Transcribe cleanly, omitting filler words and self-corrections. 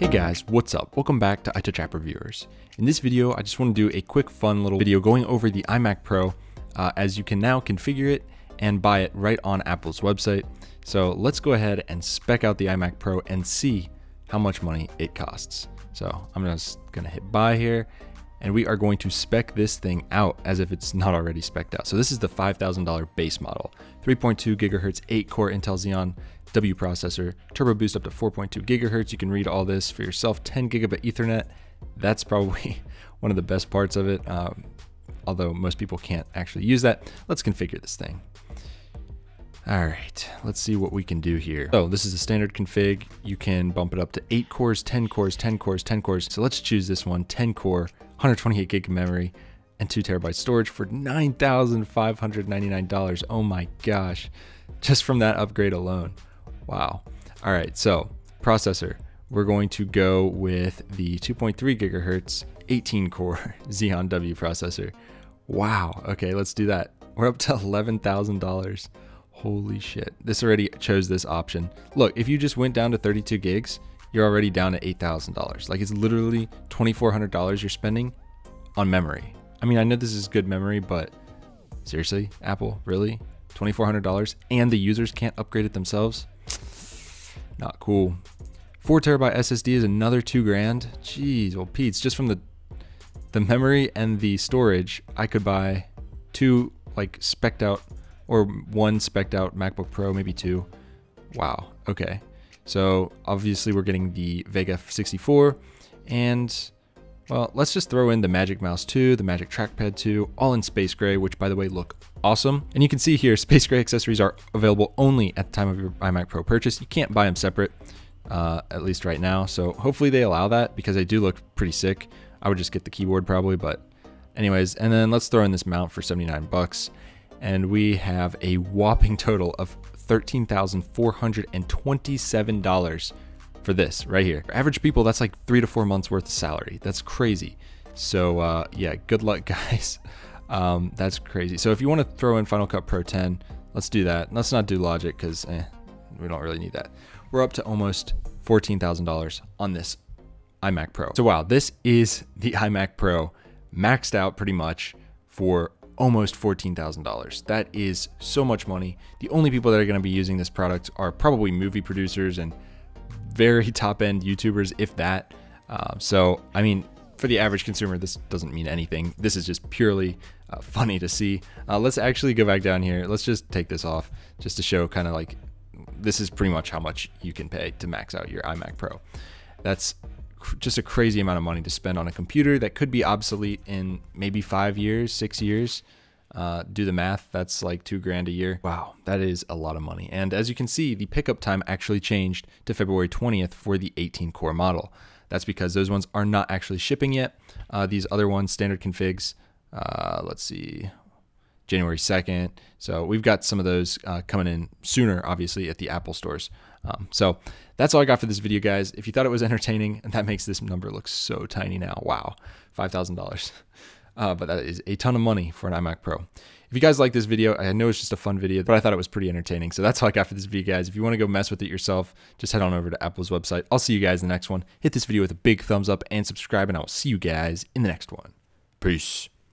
Hey guys, what's up? Welcome back to iTouchAppReviewers. In this video, I just want to do a quick fun little video going over the iMac Pro as you can now configure it and buy it right on Apple's website. So let's go ahead and spec out the iMac Pro and see how much money it costs. So I'm just going to hit buy here and we are going to spec this thing out as if it's not already spec'd out. So this is the $5,000 base model, 3.2 gigahertz, 8-core Intel Xeon W processor, turbo boost up to 4.2 gigahertz. You can read all this for yourself. 10 gigabit Ethernet. That's probably one of the best parts of it, although most people can't actually use that. Let's configure this thing. All right, let's see what we can do here. So this is a standard config. You can bump it up to 8 cores, 10 cores, 10 cores, 10 cores. So let's choose this one, 10 core, 128 gig of memory and 2 terabyte storage for $9,599. Oh my gosh, just from that upgrade alone. Wow. All right, so processor, we're going to go with the 2.3 gigahertz, 18 core Xeon W processor. Wow, okay, let's do that. We're up to $11,000. Holy shit, this already chose this option. Look, if you just went down to 32 gigs, you're already down to $8,000. Like it's literally $2,400 you're spending on memory. I mean, I know this is good memory, but seriously, Apple, really? $2,400 and the users can't upgrade it themselves? Not cool. 4 terabyte SSD is another $2,000. Jeez, well, Pete's just from the memory and the storage, I could buy two like spec'd out or one spec'd out MacBook Pro, maybe two. Wow, okay. So obviously we're getting the Vega 64 and well, let's just throw in the Magic Mouse 2, the Magic Trackpad 2, all in space gray, which by the way, look awesome. And you can see here, space gray accessories are available only at the time of your iMac Pro purchase. You can't buy them separate, at least right now. So hopefully they allow that because they do look pretty sick. I would just get the keyboard probably, but anyways, and then let's throw in this mount for 79 bucks. And we have a whopping total of $13,427 for this right here. For average people, that's like 3 to 4 months worth of salary. That's crazy. So yeah, good luck guys. That's crazy. So if you want to throw in Final Cut Pro 10, let's do that. Let's not do Logic because we don't really need that. We're up to almost $14,000 on this iMac Pro. So wow, this is the iMac Pro maxed out pretty much for almost $14,000. That is so much money. The only people that are going to be using this product are probably movie producers and very top end YouTubers, if that. So, I mean, for the average consumer, this doesn't mean anything. This is just purely funny to see. Let's actually go back down here. Let's just take this off just to show kind of like, this is pretty much how much you can pay to max out your iMac Pro. That's just a crazy amount of money to spend on a computer that could be obsolete in maybe 5 years, 6 years. Do the math, that's like $2,000 a year. Wow, that is a lot of money. And as you can see, the pickup time actually changed to February 20th for the 18 core model. That's because those ones are not actually shipping yet. These other ones, standard configs, let's see, January 2nd. So we've got some of those coming in sooner, obviously, at the Apple stores. So that's all I got for this video, guys. If you thought it was entertaining, and that makes this number look so tiny now, wow, $5,000. But that is a ton of money for an iMac Pro. If you guys like this video, I know it's just a fun video, but I thought it was pretty entertaining. So that's all I got for this video, guys. If you want to go mess with it yourself, just head on over to Apple's website. I'll see you guys in the next one. Hit this video with a big thumbs up and subscribe, and I will see you guys in the next one. Peace.